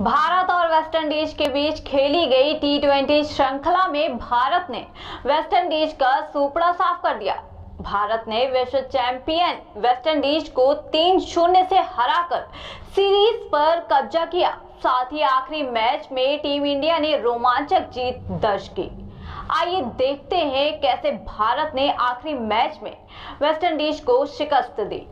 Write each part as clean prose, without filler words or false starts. भारत और वेस्टइंडीज के बीच खेली गई टी20 श्रृंखला में भारत ने वेस्टइंडीज का सुपड़ा साफ कर दिया। भारत ने विश्व चैंपियन वेस्टइंडीज को 3-0 से हराकर सीरीज पर कब्जा किया। साथ ही आखिरी मैच में टीम इंडिया ने रोमांचक जीत दर्ज की। आइए देखते हैं कैसे भारत ने आखिरी मैच में वेस्टइंडीज को शिकस्त दी।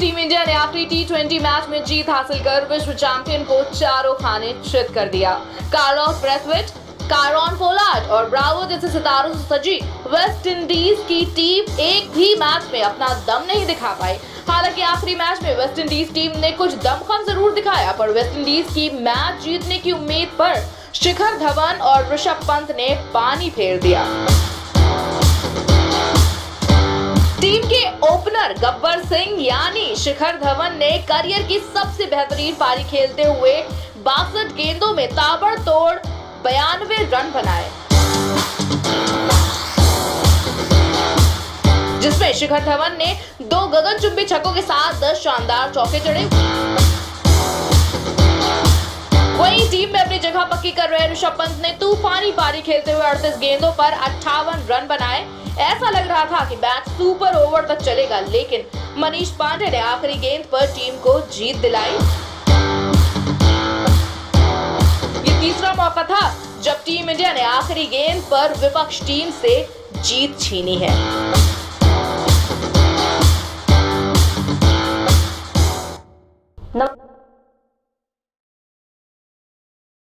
टीम इंडिया ने आखिरी टी20 मैच में जीत हासिल कर विश्व चैंपियन को चारों खाने चित कर दिया। कार्लोस ब्रेथवेट, कीरोन पोलार्ड और ब्रावो जैसे सितारों से सजी वेस्ट इंडीज की टीम एक भी मैच में अपना दम नहीं दिखा पाई। हालांकि आखिरी मैच में वेस्ट इंडीज टीम ने कुछ दमखम जरूर दिखाया, पर वेस्ट इंडीज की मैच जीतने की उम्मीद पर शिखर धवन और ऋषभ पंत ने पानी फेर दिया। टीम के ओपनर गब्बर सिंह यानी शिखर धवन ने करियर की सबसे बेहतरीन पारी खेलते हुए 62 गेंदों में ताबड़तोड़ 92 रन बनाए, जिसमें शिखर धवन ने 2 गगनचुंबी छक्कों के साथ 10 शानदार चौके जड़े। वहीं टीम में अपनी जगह पक्की कर रहे ऋषभ पंत ने तूफानी पारी खेलते हुए 38 गेंदों पर 58 रन बनाए। ऐसा लग रहा था कि मैच सुपर ओवर तक चलेगा, लेकिन मनीष पांडे ने आखिरी गेंद पर टीम को जीत दिलाई। ये तीसरा मौका था जब टीम इंडिया ने आखिरी गेंद पर विपक्ष टीम से जीत छीनी है।